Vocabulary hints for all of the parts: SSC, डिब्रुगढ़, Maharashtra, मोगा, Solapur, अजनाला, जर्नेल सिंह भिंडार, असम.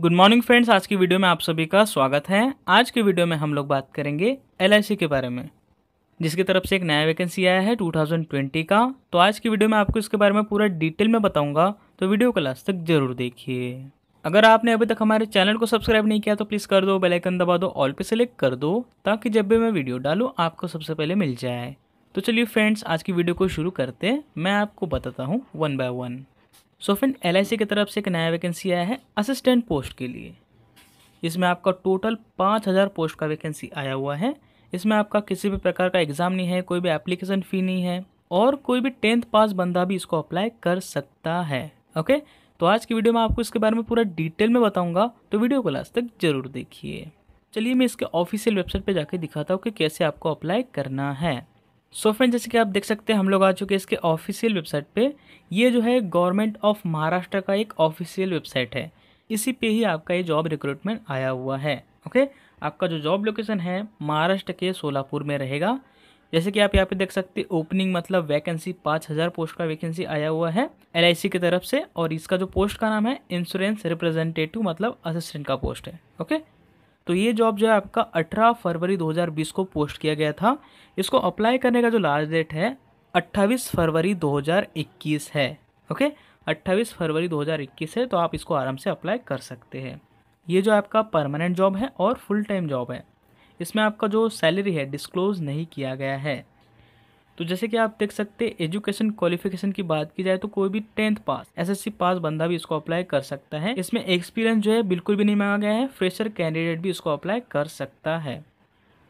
Good morning friends, आज की video में आप सभी का स्वागत है। आज के वीडियो में हम लोग बात करेंगे LIC के बारे में, जिसकी तरफ से एक नया वैकेंसी आया है 2020 का। तो आज की वीडियो में आपको इसके बारे में पूरा डिटेल में बताऊंगा, तो वीडियो को लास्ट तक जरूर देखिए। अगर आपने अभी तक हमारे चैनल को सब्सक्राइब नहीं किया तो प्लीज़ कर दो, बेल आइकन दबा दो, ऑल पे सेलेक्ट कर दो, ताकि जब भी मैं वीडियो डालूँ आपको सबसे पहले मिल जाए। तो चलिए फ्रेंड्स, आज की वीडियो को शुरू करते हैं। मैं आपको बताता हूँ one by one. So friend, LIC की तरफ से एक नया वैकेंसी आया है असिस्टेंट पोस्ट के लिए। इसमें आपका टोटल 5000 पोस्ट का वैकेंसी आया हुआ है। इसमें आपका किसी भी प्रकार का एग्ज़ाम नहीं है, कोई भी एप्लीकेशन फ़ी नहीं है, और कोई भी 10th पास बंदा भी इसको अप्लाई कर सकता है। ओके, तो आज की वीडियो में आपको इसके बारे में पूरा डिटेल में बताऊँगा, तो वीडियो को लास्ट तक ज़रूर देखिए। चलिए मैं इसके ऑफिशियल वेबसाइट पर जाके दिखाता हूँ कि कैसे आपको अप्लाई करना है। सो फ्रेंड, जैसे कि आप देख सकते हैं हम लोग आ चुके हैं इसके ऑफिशियल वेबसाइट पे। ये जो है गवर्नमेंट ऑफ महाराष्ट्र का एक ऑफिशियल वेबसाइट है, इसी पे ही आपका ये जॉब रिक्रूटमेंट आया हुआ है। ओके, आपका जो जॉब लोकेशन है महाराष्ट्र के सोलापुर में रहेगा। जैसे कि आप यहाँ पे देख सकते हैं, ओपनिंग मतलब वैकेंसी 5000 पोस्ट का वैकेंसी आया हुआ है LIC की तरफ से, और इसका जो पोस्ट का नाम है इंश्योरेंस रिप्रेजेंटेटिव मतलब असिस्टेंट का पोस्ट है। ओके, तो ये जॉब जो है आपका 18 फरवरी 2020 को पोस्ट किया गया था। इसको अप्लाई करने का जो लास्ट डेट है 28 फरवरी 2021 है। ओके, 28 फरवरी 2021 है, तो आप इसको आराम से अप्लाई कर सकते हैं। ये जो आपका परमानेंट जॉब है और फुल टाइम जॉब है। इसमें आपका जो सैलरी है डिस्क्लोज नहीं किया गया है। तो जैसे कि आप देख सकते, एजुकेशन क्वालिफिकेशन की बात की जाए तो कोई भी 10th पास SSC पास बंदा भी इसको अप्लाई कर सकता है। इसमें एक्सपीरियंस जो है बिल्कुल भी नहीं मांगा गया है, फ्रेशर कैंडिडेट भी इसको अप्लाई कर सकता है।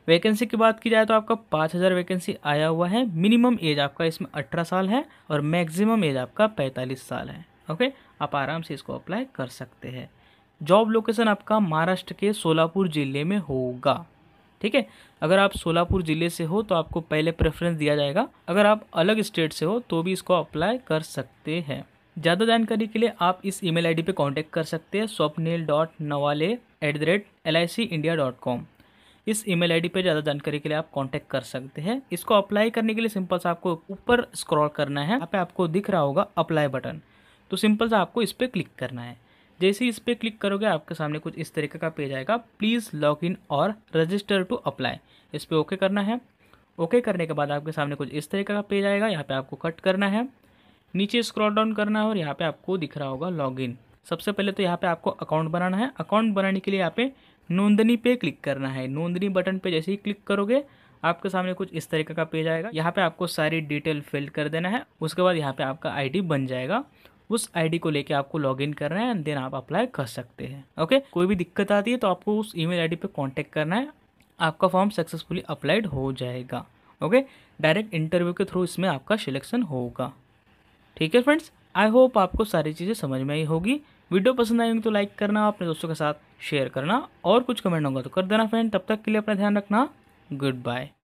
वैकेंसी की बात की जाए तो आपका 5000 वैकेंसी आया हुआ है। मिनिमम एज आपका इसमें 18 साल है और मैक्सिमम एज आपका 45 साल है। ओके, आप आराम से इसको अप्लाई कर सकते हैं। जॉब लोकेशन आपका महाराष्ट्र के सोलापुर ज़िले में होगा। ठीक है, अगर आप सोलापुर ज़िले से हो तो आपको पहले प्रेफरेंस दिया जाएगा। अगर आप अलग स्टेट से हो तो भी इसको अप्लाई कर सकते हैं। ज़्यादा जानकारी के लिए आप इस ईमेल आईडी पे कांटेक्ट कर सकते हैं, swapnil.nawale@licindia.com। इस ईमेल आईडी पे ज़्यादा जानकारी के लिए आप कांटेक्ट कर सकते हैं। इसको अप्लाई करने के लिए सिंपल सा आपको ऊपर स्क्रॉल करना है। यहाँ पे आपको दिख रहा होगा अप्लाई बटन, तो सिंपल सा आपको इस पर क्लिक करना है। जैसे ही इस पर क्लिक करोगे आपके सामने कुछ इस तरीके का पेज आएगा, प्लीज़ लॉग इन और रजिस्टर टू अप्लाई। इस पर ओके करना है। ओके करने के बाद आपके सामने कुछ इस तरीके का पेज आएगा, यहाँ पे आपको कट करना है, नीचे स्क्रॉल डाउन करना है, और यहाँ पे आपको दिख रहा होगा लॉग इन। सबसे पहले तो यहाँ पे आपको अकाउंट बनाना है। अकाउंट बनाने के लिए यहाँ पे नोंदनी पे क्लिक करना है। नोंदनी बटन पर जैसे ही क्लिक करोगे आपके सामने कुछ इस तरीके का पेज आएगा। यहाँ पर आपको सारी डिटेल फिल कर देना है। उसके बाद यहाँ पर आपका ID बन जाएगा। उस ID को लेके आपको लॉगिन करना है, एंड देन आप अप्लाई कर सकते हैं। ओके, कोई भी दिक्कत आती है तो आपको उस ईमेल ID पे कांटेक्ट करना है, आपका फॉर्म सक्सेसफुली अप्लाइड हो जाएगा। ओके, डायरेक्ट इंटरव्यू के थ्रू इसमें आपका सिलेक्शन होगा। ठीक है फ्रेंड्स, आई होप आपको सारी चीज़ें समझ में आई होगी। वीडियो पसंद आई होगी तो लाइक करना, अपने दोस्तों के साथ शेयर करना, और कुछ कमेंट होगा तो कर देना फ्रेंड। तब तक के लिए अपना ध्यान रखना, गुड बाय।